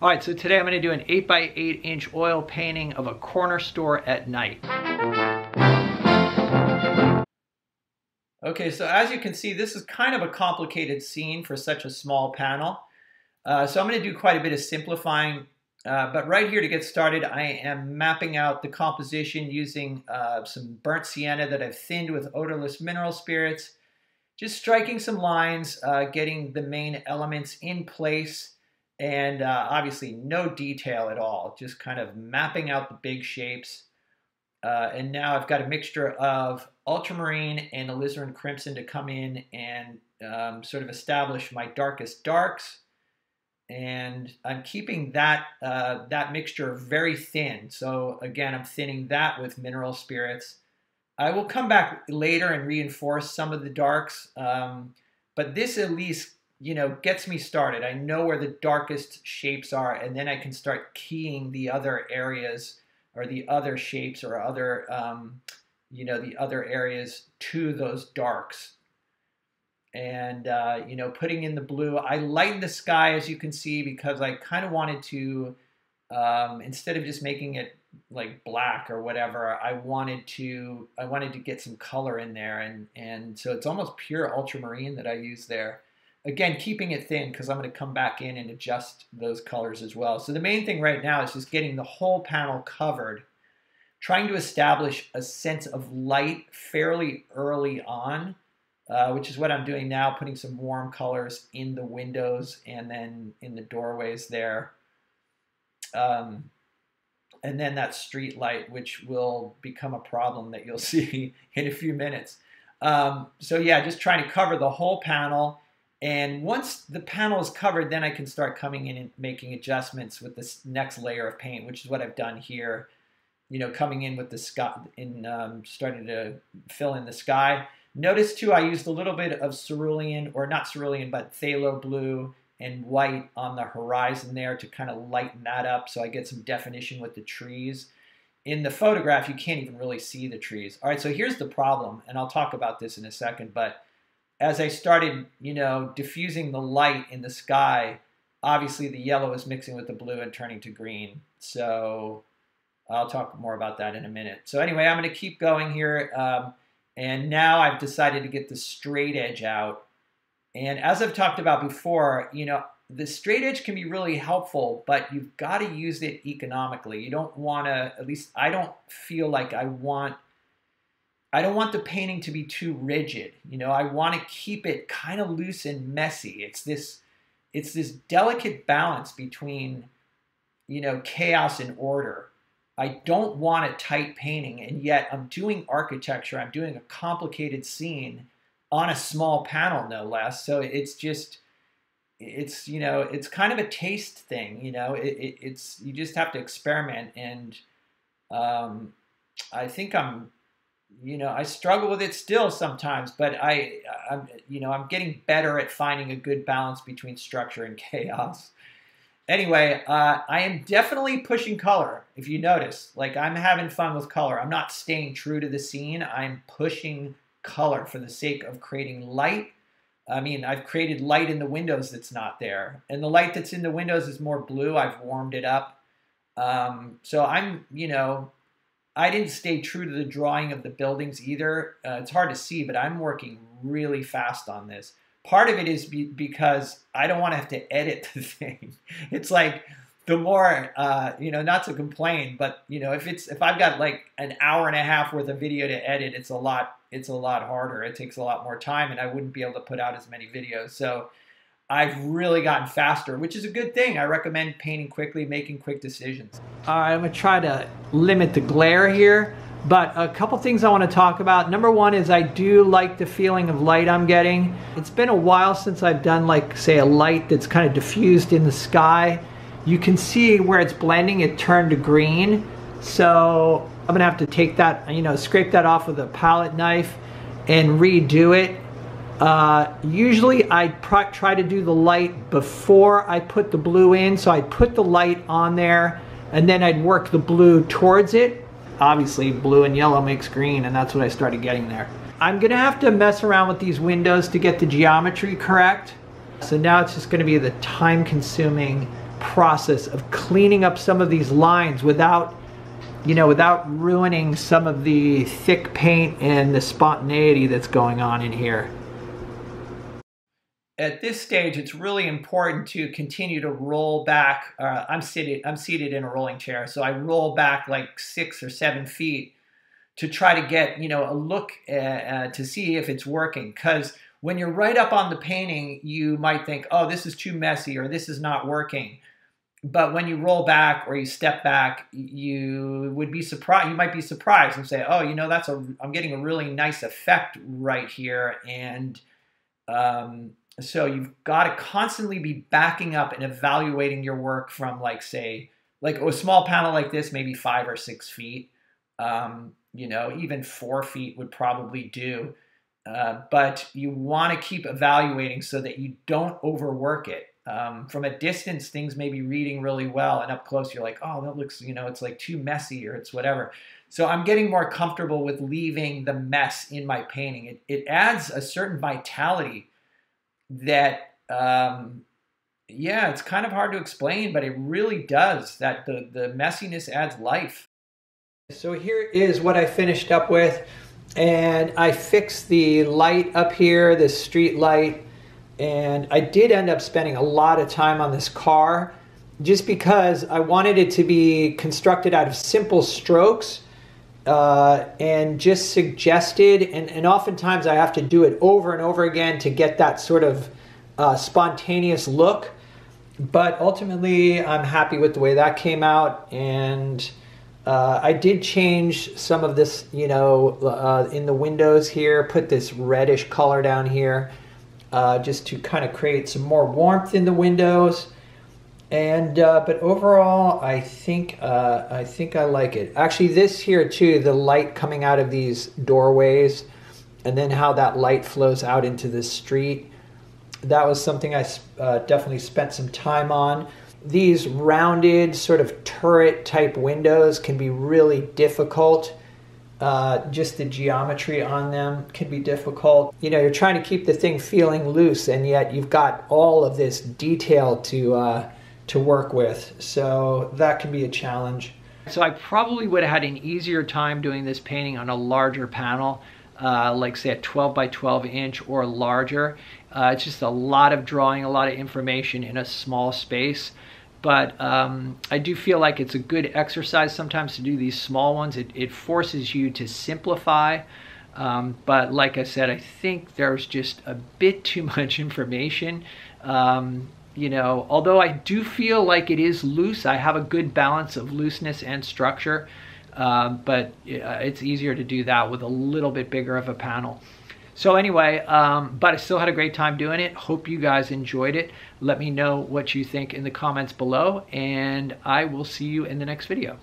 All right, so today I'm going to do an 8x8 inch oil painting of a corner store at night. Okay, so as you can see, this is kind of a complicated scene for such a small panel. So I'm going to do quite a bit of simplifying. But right here to get started, I am mapping out the composition using some burnt sienna that I've thinned with odorless mineral spirits. Just striking some lines, getting the main elements in place, and obviously no detail at all. Just kind of mapping out the big shapes. And now I've got a mixture of ultramarine and alizarin crimson to come in and sort of establish my darkest darks. And I'm keeping that mixture very thin. So again, I'm thinning that with mineral spirits. I will come back later and reinforce some of the darks, but this at least, you know, gets me started. I know where the darkest shapes are, and then I can start keying the other areas or the other shapes or other, you know, the other areas to those darks. And, you know, putting in the blue. I lightened the sky, as you can see, because I kind of wanted to, instead of just making it like black or whatever, I wanted to get some color in there. And so it's almost pure ultramarine that I use there. Again, keeping it thin because I'm going to come back in and adjust those colors as well. So the main thing right now is just getting the whole panel covered, trying to establish a sense of light fairly early on. Which is what I'm doing now, putting some warm colors in the windows and then in the doorways there. And then that street light, which will become a problem that you'll see in a few minutes. So yeah, just trying to cover the whole panel. And once the panel is covered, then I can start coming in and making adjustments with this next layer of paint, which is what I've done here. You know, coming in with the sky and starting to fill in the sky. Notice too, I used a little bit of cerulean, or not cerulean, but phthalo blue and white on the horizon there to kind of lighten that up so I get some definition with the trees. In the photograph, you can't even really see the trees. All right, so here's the problem, and I'll talk about this in a second, but as I started, you know, diffusing the light in the sky, obviously the yellow is mixing with the blue and turning to green. So I'll talk more about that in a minute. So anyway, I'm going to keep going here. And now I've decided to get the straight edge out. And as I've talked about before, you know, the straight edge can be really helpful, but you've got to use it economically. You don't want to, at least I don't feel like I don't want the painting to be too rigid. You know, I want to keep it kind of loose and messy. It's this delicate balance between, you know, chaos and order. I don't want a tight painting, and yet I'm doing architecture, I'm doing a complicated scene on a small panel, no less. So it's just, it's, you know, it's kind of a taste thing, you know, it's, you just have to experiment. And I think I'm, you know, I struggle with it still sometimes, but I'm, you know, I'm getting better at finding a good balance between structure and chaos. Anyway, I am definitely pushing color, if you notice. Like, I'm having fun with color. I'm not staying true to the scene. I'm pushing color for the sake of creating light. I mean, I've created light in the windows that's not there. And the light that's in the windows is more blue. I've warmed it up. So I'm, you know, I didn't stay true to the drawing of the buildings either. It's hard to see, but I'm working really fast on this. Part of it is because I don't want to have to edit the thing. It's like the more, you know, not to complain, but you know, if I've got like an hour and a half worth of video to edit, it's a lot harder. It takes a lot more time, and I wouldn't be able to put out as many videos. So I've really gotten faster, which is a good thing. I recommend painting quickly, making quick decisions. All right, I'm gonna try to limit the glare here. But a couple things I want to talk about. Number one is I do like the feeling of light I'm getting. It's been a while since I've done, like, say, a light that's kind of diffused in the sky. You can see where it's blending, it turned to green. So I'm gonna have to take that, you know, scrape that off with a palette knife and redo it. Usually I try to do the light before I put the blue in. So I'd put the light on there and then I'd work the blue towards it. Obviously blue and yellow makes green, and that's what I started getting there. I'm gonna have to mess around with these windows to get the geometry correct. So now it's just gonna be the time consuming process of cleaning up some of these lines without, you know, without ruining some of the thick paint and the spontaneity that's going on in here. At this stage, it's really important to continue to roll back. I'm seated in a rolling chair, so I roll back like 6 or 7 feet to try to get, you know, a look to see if it's working. Because when you're right up on the painting, you might think, oh, this is too messy or this is not working. But when you roll back or you step back, you would be surprised. You might be surprised and say, oh, you know, that's a, I'm getting a really nice effect right here, and so you've got to constantly be backing up and evaluating your work from, like, say, like a small panel like this, maybe 5 or 6 feet. You know, even 4 feet would probably do. But you want to keep evaluating so that you don't overwork it. From a distance, things may be reading really well, and up close, you're like, oh, that looks, you know, it's like too messy or it's whatever. So I'm getting more comfortable with leaving the mess in my painting. It adds a certain vitality that, yeah, it's kind of hard to explain, but it really does, that the messiness adds life. So here is what I finished up with, and I fixed the light up here, the street light, and I did end up spending a lot of time on this car just because I wanted it to be constructed out of simple strokes and just suggested, and oftentimes I have to do it over and over again to get that sort of spontaneous look. But ultimately I'm happy with the way that came out, and I did change some of this, you know, in the windows here, put this reddish color down here just to kind of create some more warmth in the windows. And but overall, I think I like it. Actually, this here too, the light coming out of these doorways, and then how that light flows out into the street. That was something I definitely spent some time on. These rounded sort of turret type windows can be really difficult. Just the geometry on them can be difficult. You know, you're trying to keep the thing feeling loose, and yet you've got all of this detail to work with, so that can be a challenge. So I probably would have had an easier time doing this painting on a larger panel, like say a 12 by 12 inch or larger. It's just a lot of drawing, a lot of information in a small space. But I do feel like it's a good exercise sometimes to do these small ones. It forces you to simplify. But like I said, I think there's just a bit too much information. You know, although I do feel like it is loose, I have a good balance of looseness and structure. But it's easier to do that with a little bit bigger of a panel. So anyway, but I still had a great time doing it. Hope you guys enjoyed it. Let me know what you think in the comments below, and I will see you in the next video.